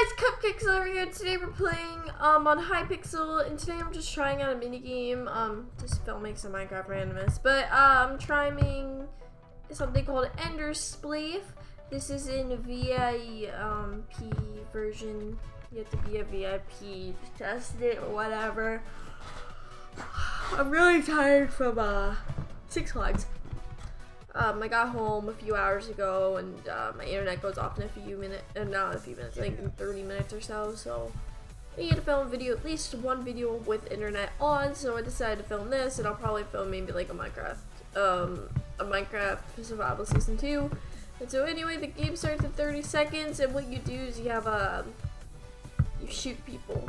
Hey guys, Cupcakes over here. Today we're playing on Hypixel, and today I'm just trying out a minigame, just filming some Minecraft randomness, but I'm trying something called Ender Spleef. This is in VIP version. You have to be a VIP to test it or whatever. I'm really tired from Six Flags. I got home a few hours ago, and my internet goes off in like in 30 minutes or so. So I need to film a video, at least one video with internet on. So I decided to film this, and I'll probably film maybe like a Minecraft survival season 2. And so anyway, the game starts in 30 seconds, and what you do is you have you shoot people.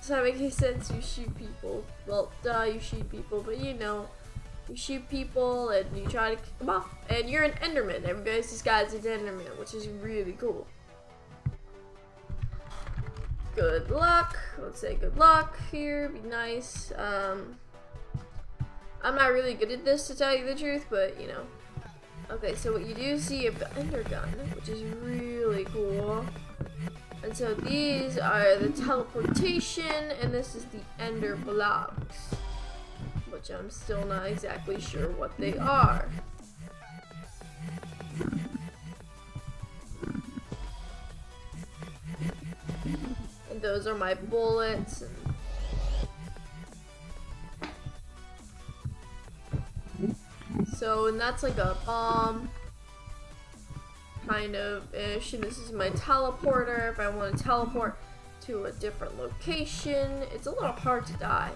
Does that make any sense? You shoot people. Well, duh, you shoot people, but you know. You shoot people and you try to kick them off, and you're an Enderman. Everybody's disguised as an Enderman, which is really cool. Good luck. Let's say good luck here. Be nice. I'm not really good at this, to tell you the truth, but you know. Okay, so what you do is see an Ender Gun, which is really cool. And so these are the teleportation, and this is the Ender Blocks, which I'm still not exactly sure what they are. And those are my bullets. And that's like a bomb, kind of ish. And this is my teleporter if I want to teleport to a different location. It's a little hard to die.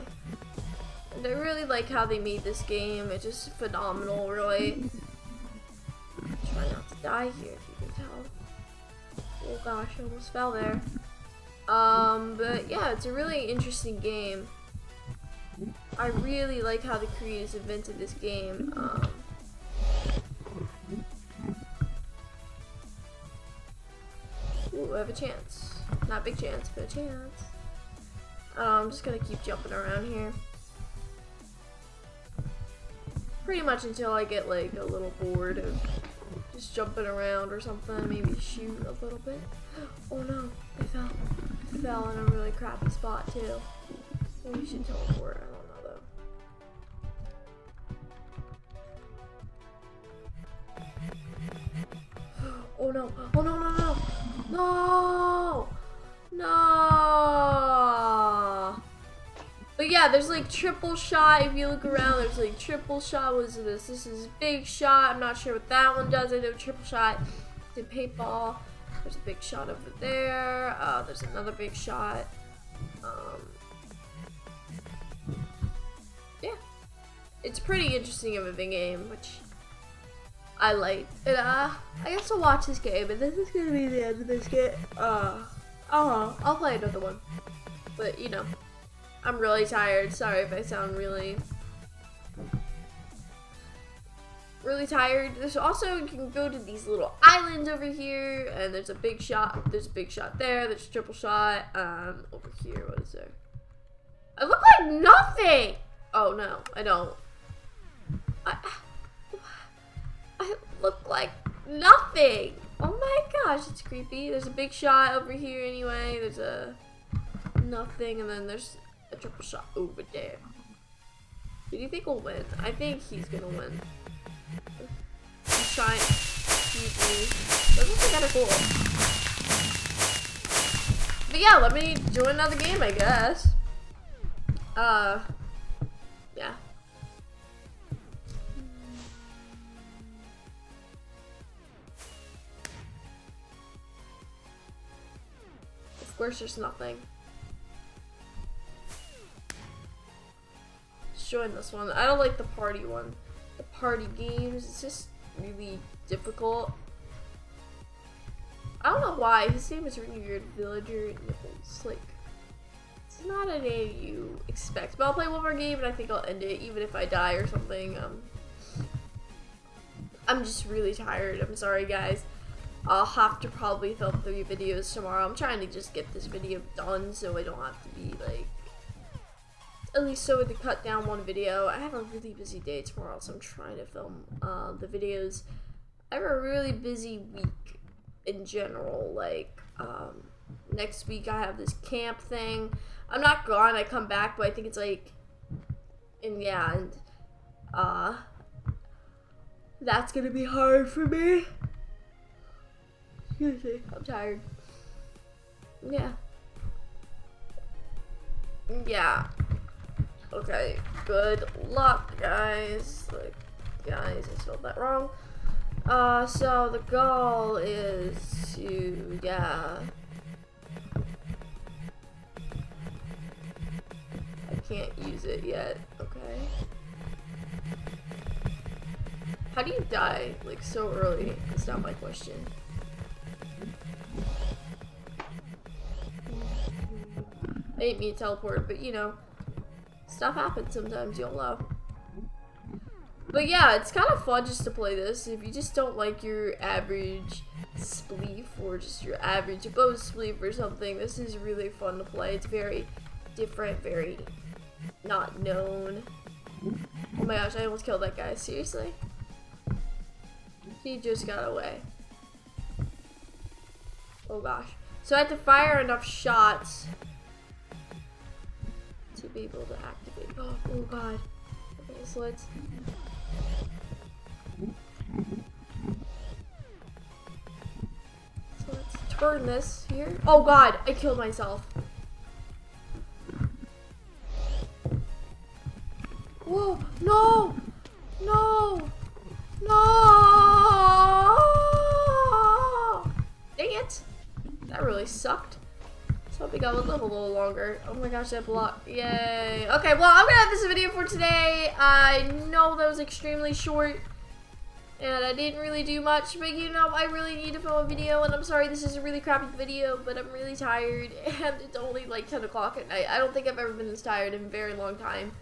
And I really like how they made this game. It's just phenomenal, really. Try not to die here, if you can tell. Oh gosh, I almost fell there. But yeah, it's a really interesting game. I really like how the creators invented this game. Ooh, I have a chance. Not a big chance, but a chance. I'm just gonna keep jumping around here. Pretty much until I get like a little bored of just jumping around or something. Maybe shoot a little bit. Oh no, I fell. I fell in a really crappy spot too. Maybe we should teleport. I don't know though. Oh no! Oh no! No! No! No! No! But yeah, there's like triple shot. If you look around, there's like triple shot. What is this? This is big shot. I'm not sure what that one does. I know triple shot is in paintball. There's a big shot over there. There's another big shot. Yeah. It's pretty interesting of a big game, which I like. And I guess I'll watch this game, and this is gonna be the end of this game. I'll play another one. But you know. I'm really tired. Sorry if I sound really tired. There's also, you can go to these little islands over here, and there's a big shot. There's a big shot there. There's a triple shot. Over here, what is there? I look like nothing. Oh no, I don't. I look like nothing. Oh my gosh, it's creepy. There's a big shot over here anyway. There's a nothing, and then there's a triple shot over there. Who do you think will win? I think he's gonna win. He's trying. Those looks kinda cool. But yeah, let me do another game, I guess. Yeah. Of course, there's nothing. Join this one. I don't like the party one. The party games, it's just really difficult. I don't know why. His name is really weird. Villager Nipples. Like, it's not a name you expect. But I'll play one more game, and I think I'll end it, even if I die or something. I'm just really tired. I'm sorry, guys. I'll have to probably film 3 videos tomorrow. I'm trying to just get this video done so I don't have to be like, at least so we can cut down one video. I have a really busy day tomorrow, so I'm trying to film the videos. I have a really busy week in general, like next week I have this camp thing. I'm not gone, I come back, but I think it's like, and yeah, and that's gonna be hard for me. Excuse me, I'm tired. Yeah. Yeah. Okay, good luck, guys. Like, guys, I spelled that wrong. So the goal is to, yeah. I can't use it yet, okay. How do you die, like, so early? That's not my question. I didn't mean to teleport, but you know, stuff happens sometimes, YOLO. But yeah, it's kind of fun just to play this. If you just don't like your average spleef or just your average bow spleef or something, this is really fun to play. It's very different, very not known. Oh my gosh, I almost killed that guy. Seriously? He just got away. Oh gosh. So I had to fire enough shots to be able to activate. Oh, oh god. Okay, so let's. Burn this here. Oh god, I killed myself. Whoa, no! No! No! Dang it! That really sucked. Let's hope we got a little longer. Oh my gosh, that block. Yay. Okay, well, I'm gonna have this video for today. I know that was extremely short. And I didn't really do much, but you know, I really need to film a video, and I'm sorry this is a really crappy video, but I'm really tired, and it's only like 10 o'clock at night. I don't think I've ever been this tired in a very long time.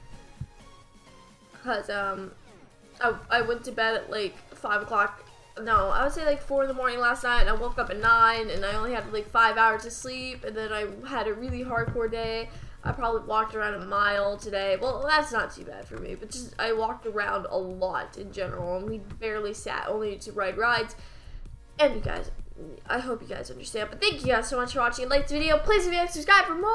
Cause, I went to bed at like 5 o'clock, no, I would say like 4 in the morning last night, and I woke up at 9, and I only had like 5 hours of sleep, and then I had a really hardcore day. I probably walked around a mile today. Well, that's not too bad for me, but just I walked around a lot in general, and we barely sat, only to ride rides. And you guys, I hope you guys understand. But thank you guys so much for watching. Like the video, please leave a like, subscribe for more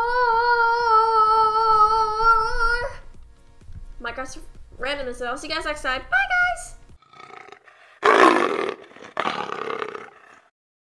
Minecraft randomness. And I'll see you guys next time. Bye guys.